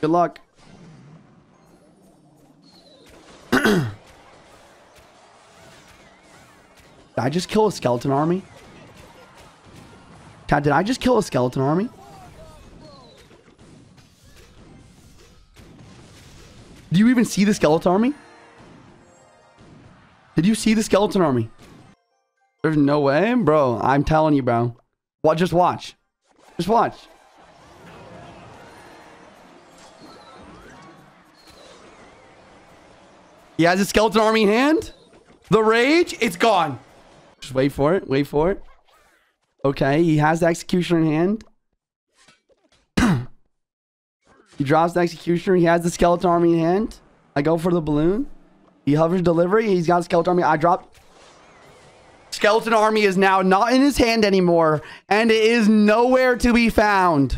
Good luck. Did I just kill a skeleton army? Tad, did I just kill a skeleton army? Do you even see the skeleton army? Did you see the skeleton army? There's no way, bro. I'm telling you, bro. What? Just watch. Just watch. He has a skeleton army in hand. The rage, it's gone. Just wait for it. Wait for it. Okay, he has the executioner in hand. He drops the executioner. He has the skeleton army in hand. I go for the balloon. He hovers delivery. He's got a skeleton army. I drop. Skeleton army is now not in his hand anymore, and it is nowhere to be found.